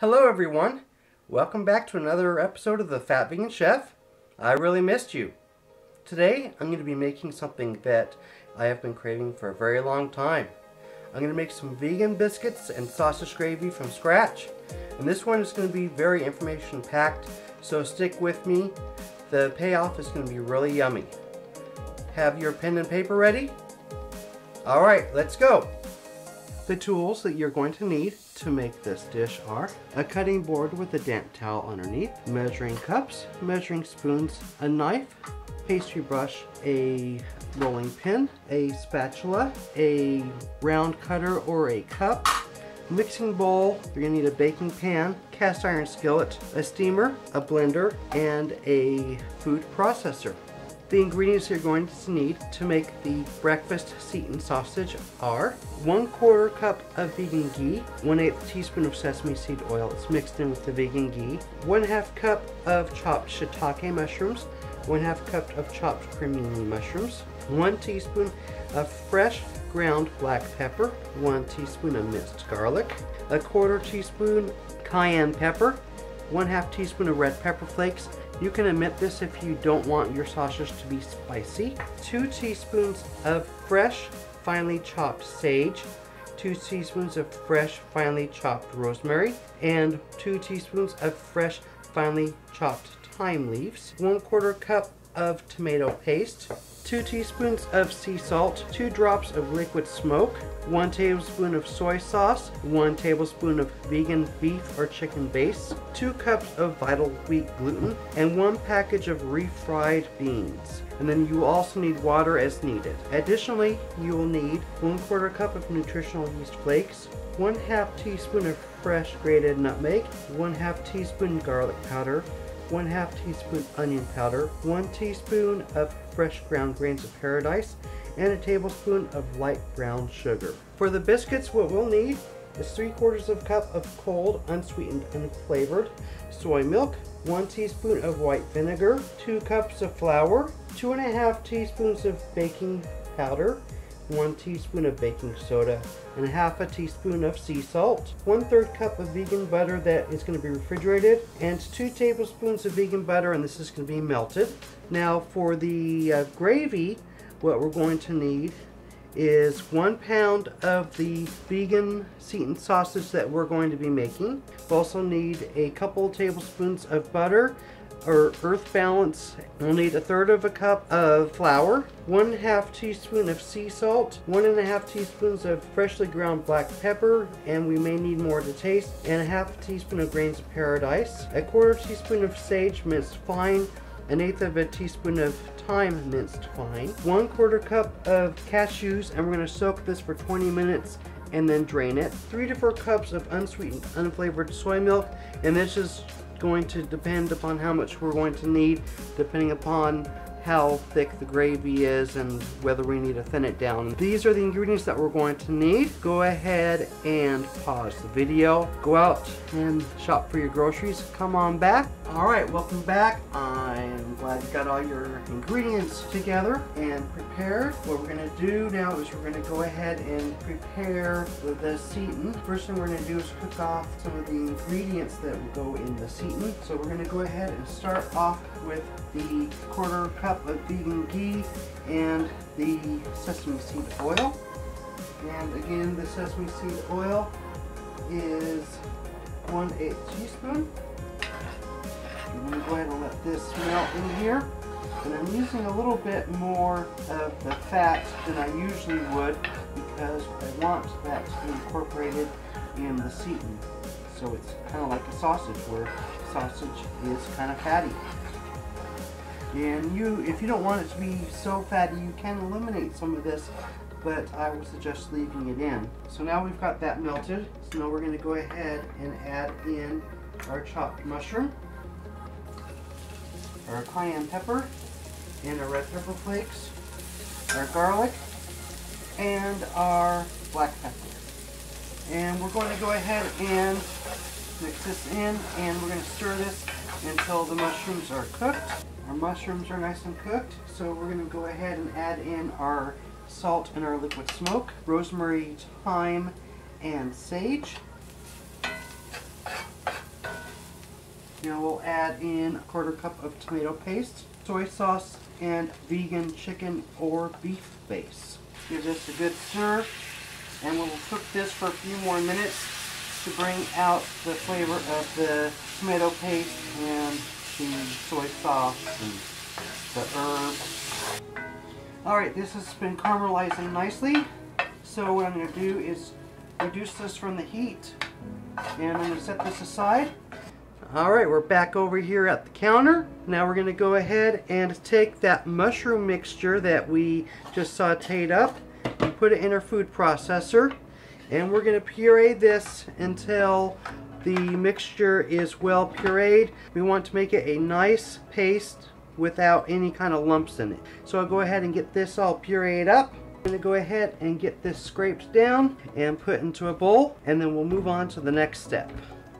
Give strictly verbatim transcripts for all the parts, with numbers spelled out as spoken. Hello everyone, welcome back to another episode of The Fat Vegan Chef. I really missed you. Today I'm going to be making something that I have been craving for a very long time. I'm going to make some vegan biscuits and sausage gravy from scratch. And this one is going to be very information packed, so stick with me. The payoff is going to be really yummy. Have your pen and paper ready? Alright, let's go! The tools that you're going to need to make this dish are a cutting board with a damp towel underneath, measuring cups, measuring spoons, a knife, pastry brush, a rolling pin, a spatula, a round cutter or a cup, mixing bowl, you're going to need a baking pan, cast iron skillet, a steamer, a blender, and a food processor. The ingredients you're going to need to make the breakfast seitan sausage are one quarter cup of vegan ghee, one eighth teaspoon of sesame seed oil that's mixed in with the vegan ghee, one half cup of chopped shiitake mushrooms, one half cup of chopped cremini mushrooms, one teaspoon of fresh ground black pepper, one teaspoon of minced garlic, a quarter teaspoon cayenne pepper, one half teaspoon of red pepper flakes. You can omit this if you don't want your sausage to be spicy. Two teaspoons of fresh, finely chopped sage, two teaspoons of fresh, finely chopped rosemary, and two teaspoons of fresh, finely chopped thyme leaves, one quarter cup of tomato paste, two teaspoons of sea salt, two drops of liquid smoke, one tablespoon of soy sauce, one tablespoon of vegan beef or chicken base, two cups of vital wheat gluten, and one package of refried beans. And then you also need water as needed. Additionally, you will need one quarter cup of nutritional yeast flakes, one half teaspoon of fresh grated nutmeg, one half teaspoon garlic powder, one half teaspoon onion powder, one teaspoon of fresh ground grains of paradise, and a tablespoon of light brown sugar. For the biscuits, what we'll need is three quarters of a cup of cold, unsweetened, unflavored soy milk, one teaspoon of white vinegar, two cups of flour, two and a half teaspoons of baking powder, one teaspoon of baking soda, and half a teaspoon of sea salt, one third cup of vegan butter that is going to be refrigerated, and two tablespoons of vegan butter, and this is going to be melted. Now for the uh, gravy, what we're going to need is one pound of the vegan seitan sausage that we're going to be making. We'll also need a couple tablespoons of butter, or earth balance. We'll need a third of a cup of flour, one half teaspoon of sea salt, one and a half teaspoons of freshly ground black pepper, and we may need more to taste, and a half teaspoon of grains of paradise, a quarter teaspoon of sage minced fine, an eighth of a teaspoon of thyme minced fine, one quarter cup of cashews, and we're going to soak this for twenty minutes and then drain it, three to four cups of unsweetened, unflavored soy milk, and this is going to depend upon how much we're going to need, depending upon how thick the gravy is and whether we need to thin it down. These are the ingredients that we're going to need. Go ahead and pause the video. Go out and shop for your groceries. Come on back. Alright, welcome back. I'm glad you got all your ingredients together and prepared. What we're going to do now is we're going to go ahead and prepare the seitan. First thing we're going to do is cook off some of the ingredients that will go in the seitan. So we're going to go ahead and start off with the quarter cup of vegan ghee and the sesame seed oil. And again, the sesame seed oil is one eighth teaspoon. I'm going to go ahead and let this melt in here. And I'm using a little bit more of the fat than I usually would because I want that to be incorporated in the seitan. So it's kind of like a sausage, where sausage is kind of fatty. And you, if you don't want it to be so fatty, you can eliminate some of this, but I would suggest leaving it in. So now we've got that melted. So now we're going to go ahead and add in our chopped mushroom, our cayenne pepper, and our red pepper flakes, our garlic, and our black pepper. And we're going to go ahead and mix this in, and we're going to stir this until the mushrooms are cooked. Our mushrooms are nice and cooked, so we're going to go ahead and add in our salt and our liquid smoke, rosemary, thyme, and sage. Now we'll add in a quarter cup of tomato paste, soy sauce, and vegan chicken or beef base. Give this a good stir, and we'll cook this for a few more minutes to bring out the flavor of the tomato paste and the soy sauce and the herbs. Alright, this has been caramelizing nicely, so what I'm going to do is reduce this from the heat, and I'm going to set this aside. Alright, we're back over here at the counter. Now we're going to go ahead and take that mushroom mixture that we just sauteed up and put it in our food processor. And we're going to puree this until the mixture is well pureed. We want to make it a nice paste without any kind of lumps in it. So I'll go ahead and get this all pureed up. I'm going to go ahead and get this scraped down and put into a bowl, and then we'll move on to the next step.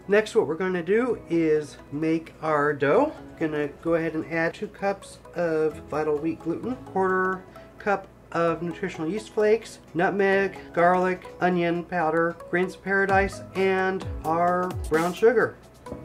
Next, what we're going to do is make our dough. I'm going to go ahead and add two cups of vital wheat gluten, quarter cup of nutritional yeast flakes, nutmeg, garlic, onion powder, grains of paradise, and our brown sugar.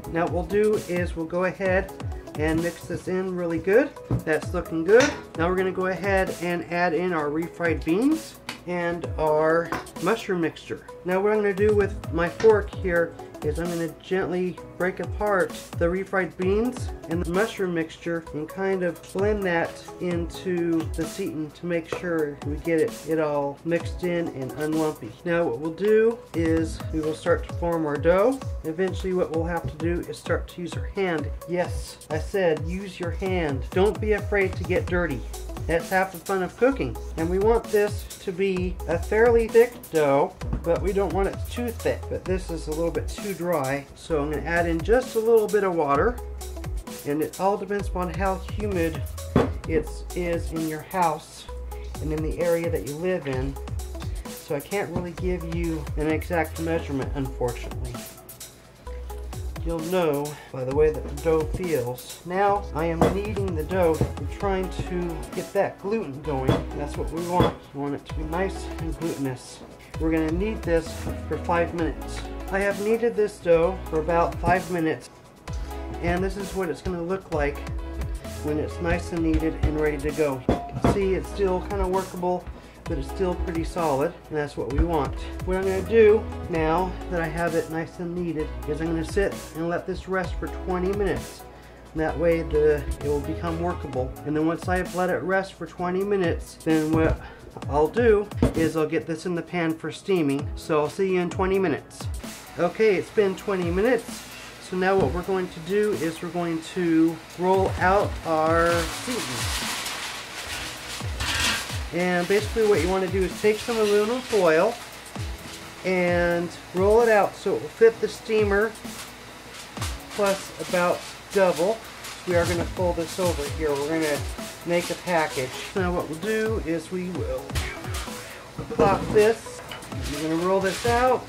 Now what we'll do is we'll go ahead and mix this in really good. That's looking good. Now we're going to go ahead and add in our refried beans and our mushroom mixture. Now what I'm going to do with my fork here is I'm going to gently break apart the refried beans and the mushroom mixture and kind of blend that into the seitan to make sure we get it, it all mixed in and unlumpy. Now what we'll do is we will start to form our dough. Eventually what we'll have to do is start to use our hand. Yes, I said use your hand. Don't be afraid to get dirty. That's half the fun of cooking. And we want this to be a fairly thick dough, but we don't want it too thick. But this is a little bit too dry, so I'm going to add in just a little bit of water. And it all depends upon how humid it is in your house and in the area that you live in. So I can't really give you an exact measurement, unfortunately. You'll know by the way that the dough feels. Now I am kneading the dough and trying to get that gluten going. That's what we want. We want it to be nice and glutinous. We're going to knead this for five minutes. I have kneaded this dough for about five minutes, and this is what it's going to look like when it's nice and kneaded and ready to go. You can see it's still kind of workable, but it's still pretty solid, and that's what we want. What I'm going to do now that I have it nice and kneaded is I'm going to sit and let this rest for twenty minutes. And that way the, it will become workable. And then once I've let it rest for twenty minutes, then what I'll do is I'll get this in the pan for steaming. So I'll see you in twenty minutes. Okay, it's been twenty minutes. So now what we're going to do is we're going to roll out our seitan. And basically what you want to do is take some aluminum foil and roll it out so it will fit the steamer plus about double. We are going to fold this over here. We're going to make a package. Now what we'll do is we will pop this. We're going to roll this out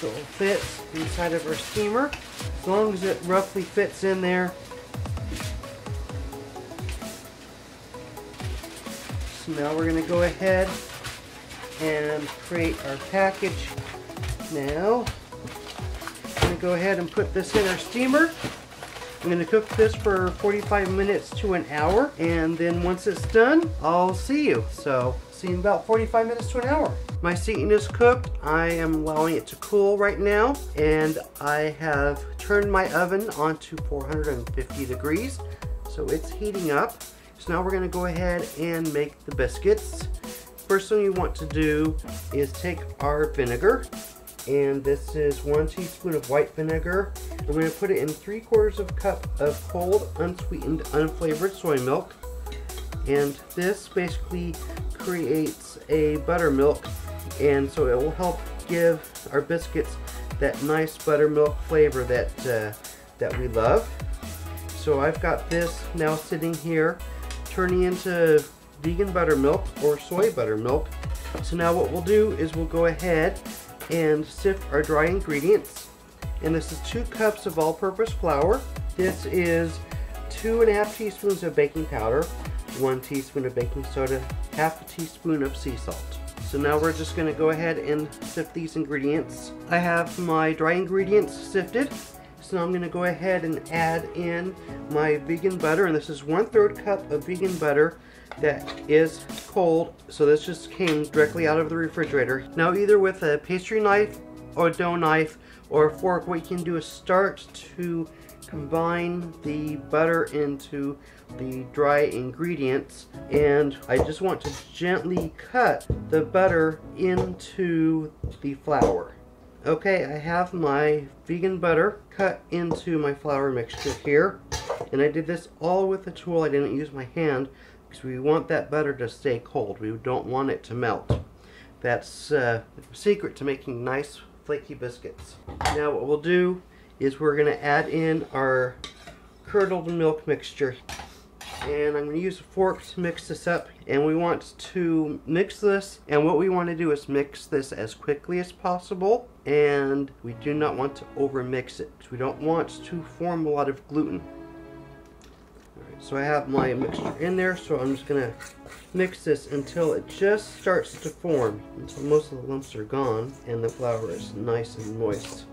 so it will fit inside of our steamer. As long as it roughly fits in there. Now we're going to go ahead and create our package. Now I'm going to go ahead and put this in our steamer. I'm going to cook this for forty-five minutes to an hour, and then once it's done I'll see you. So see you in about forty-five minutes to an hour. My seitan is cooked. I am allowing it to cool right now, and I have turned my oven onto four hundred fifty degrees, so it's heating up. So now we're going to go ahead and make the biscuits. First thing you want to do is take our vinegar, and this is one teaspoon of white vinegar. I'm going to put it in three quarters of a cup of cold, unsweetened, unflavored soy milk. And this basically creates a buttermilk, and so it will help give our biscuits that nice buttermilk flavor that, uh, that we love. So I've got this now sitting here, turning into vegan buttermilk or soy buttermilk. So now what we'll do is we'll go ahead and sift our dry ingredients. And this is two cups of all-purpose flour. This is two and a half teaspoons of baking powder, one teaspoon of baking soda, half a teaspoon of sea salt. So now we're just going to go ahead and sift these ingredients. I have my dry ingredients sifted. So now I'm going to go ahead and add in my vegan butter, and this is one third cup of vegan butter that is cold, so this just came directly out of the refrigerator. Now either with a pastry knife or a dough knife or a fork, what you can do is start to combine the butter into the dry ingredients, and I just want to gently cut the butter into the flour. Okay, I have my vegan butter cut into my flour mixture here, and I did this all with a tool. I didn't use my hand because we want that butter to stay cold. We don't want it to melt. That's uh, the secret to making nice flaky biscuits. Now what we'll do is we're going to add in our curdled milk mixture, and I'm going to use a fork to mix this up, and we want to mix this, and what we want to do is mix this as quickly as possible, and we do not want to over mix it because we don't want to form a lot of gluten. All right, so I have my mixture in there, so I'm just going to mix this until it just starts to form, until most of the lumps are gone and the flour is nice and moist.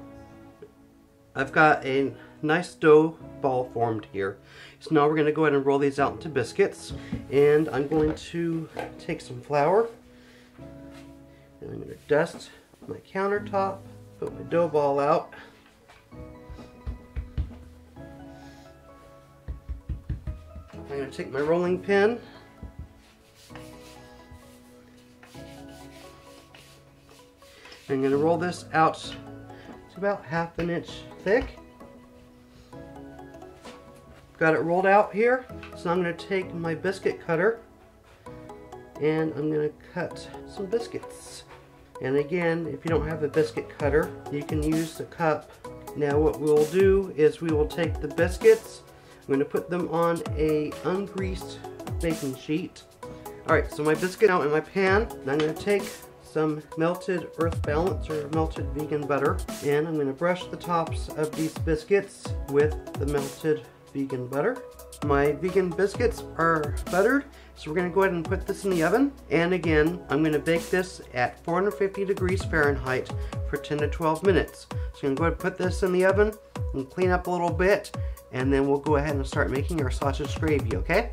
I've got a nice dough ball formed here. So now we're going to go ahead and roll these out into biscuits. And I'm going to take some flour, and I'm going to dust my countertop, put my dough ball out. I'm going to take my rolling pin, I'm going to roll this out about half an inch thick. Got it rolled out here. So I'm going to take my biscuit cutter and I'm going to cut some biscuits. And again, if you don't have a biscuit cutter, you can use the cup. Now what we'll do is we will take the biscuits. I'm going to put them on a ungreased baking sheet. Alright, so my biscuit out in my pan, and I'm going to take some melted earth balance or melted vegan butter, and I'm going to brush the tops of these biscuits with the melted vegan butter. My vegan biscuits are buttered, so we're going to go ahead and put this in the oven, and again I'm going to bake this at four hundred fifty degrees Fahrenheit for ten to twelve minutes. So I'm going to go ahead and put this in the oven and clean up a little bit, and then we'll go ahead and start making our sausage gravy. Okay,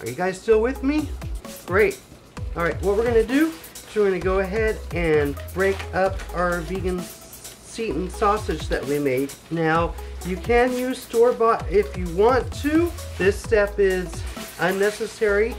are you guys still with me? Great. Alright, what we're going to do, so we're going to go ahead and break up our vegan seitan sausage that we made. Now, you can use store-bought if you want to. This step is unnecessary,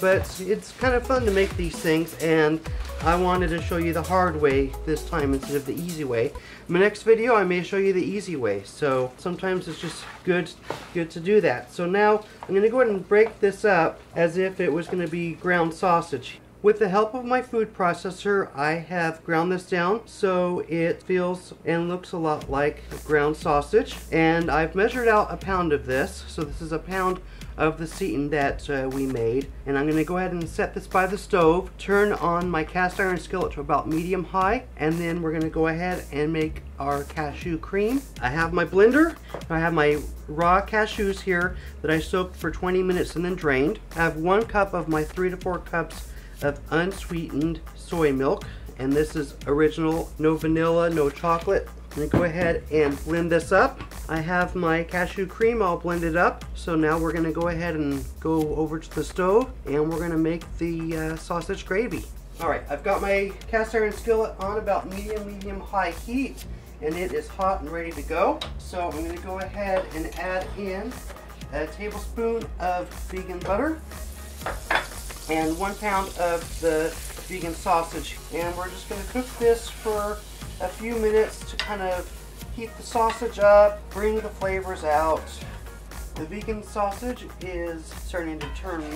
but it's kind of fun to make these things, and I wanted to show you the hard way this time instead of the easy way. In my next video, I may show you the easy way, so sometimes it's just good, good to do that. So now, I'm going to go ahead and break this up as if it was going to be ground sausage. With the help of my food processor, I have ground this down so it feels and looks a lot like ground sausage. And I've measured out a pound of this. So this is a pound of the seitan that uh, we made. And I'm going to go ahead and set this by the stove, turn on my cast iron skillet to about medium high, and then we're going to go ahead and make our cashew cream. I have my blender. I have my raw cashews here that I soaked for twenty minutes and then drained. I have one cup of my three to four cups of unsweetened soy milk, and this is original, no vanilla, no chocolate. I'm going to go ahead and blend this up. I have my cashew cream all blended up, so now we're going to go ahead and go over to the stove, and we're going to make the uh, sausage gravy. Alright, I've got my cast iron skillet on about medium, medium high heat, and it is hot and ready to go. So I'm going to go ahead and add in a tablespoon of vegan butter and one pound of the vegan sausage. And we're just gonna cook this for a few minutes to kind of heat the sausage up, bring the flavors out. The vegan sausage is starting to turn a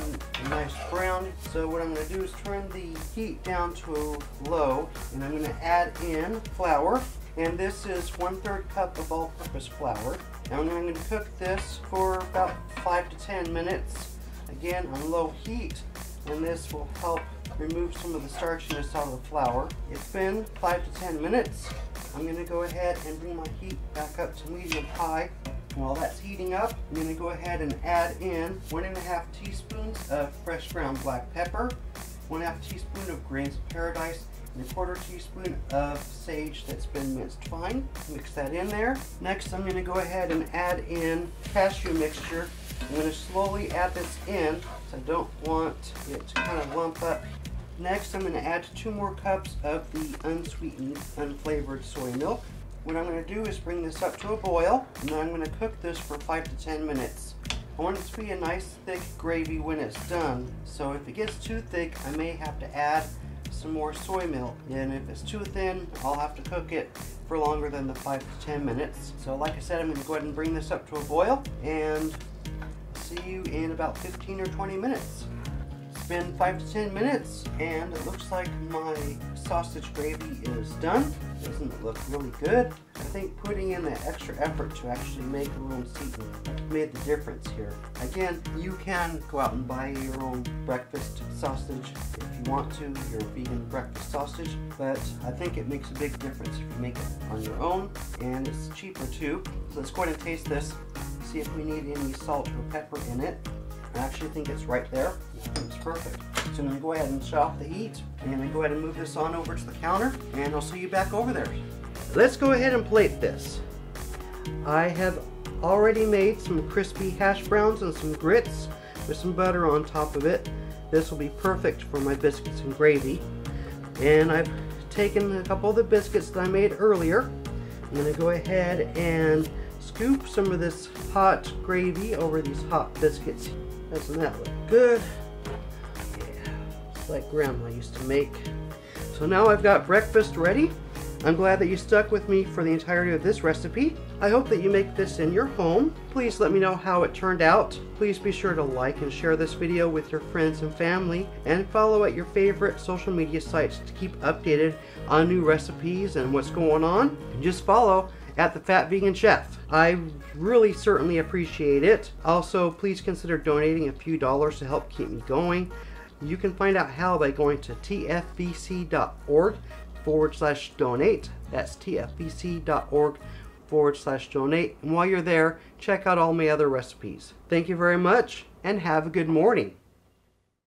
nice brown. So what I'm gonna do is turn the heat down to low, and I'm gonna add in flour. And this is one third cup of all-purpose flour. Now I'm gonna cook this for about five to ten minutes. Again, on low heat. And this will help remove some of the starchiness out of the flour. It's been five to ten minutes. I'm going to go ahead and bring my heat back up to medium high. While that's heating up, I'm going to go ahead and add in one and a half teaspoons of fresh ground black pepper, one half teaspoon of grains of paradise, and a quarter teaspoon of sage that's been minced fine. Mix that in there. Next, I'm going to go ahead and add in cashew mixture. I'm going to slowly add this in, so I don't want it to kind of lump up. Next, I'm going to add two more cups of the unsweetened, unflavored soy milk. What I'm going to do is bring this up to a boil, and I'm going to cook this for five to ten minutes. I want it to be a nice thick gravy when it's done, so if it gets too thick, I may have to add some more soy milk, and if it's too thin, I'll have to cook it for longer than the five to ten minutes. So like I said, I'm going to go ahead and bring this up to a boil, and see you in about fifteen or twenty minutes. It's been five to ten minutes, and it looks like my sausage gravy is done. Doesn't it look really good? I think putting in that extra effort to actually make your own seitan made the difference here. Again, you can go out and buy your own breakfast sausage if you want to, your vegan breakfast sausage, but I think it makes a big difference if you make it on your own, and it's cheaper too. So let's go ahead and taste this, see if we need any salt or pepper in it. I actually think it's right there. It's perfect. So I'm going to go ahead and shut off the heat, and then go ahead and move this on over to the counter, and I'll see you back over there. Let's go ahead and plate this. I have already made some crispy hash browns and some grits with some butter on top of it. This will be perfect for my biscuits and gravy. And I've taken a couple of the biscuits that I made earlier. I'm going to go ahead and scoop some of this hot gravy over these hot biscuits. Doesn't that look good? Yeah, like Grandma used to make. So now I've got breakfast ready. I'm glad that you stuck with me for the entirety of this recipe. I hope that you make this in your home. Please let me know how it turned out. Please be sure to like and share this video with your friends and family, and follow at your favorite social media sites to keep updated on new recipes and what's going on. And just follow at The Fat Vegan Chef. I really certainly appreciate it. Also, please consider donating a few dollars to help keep me going. You can find out how by going to tfvc.org forward slash donate. That's tfvc.org forward slash donate. And while you're there, check out all my other recipes. Thank you very much, and have a good morning.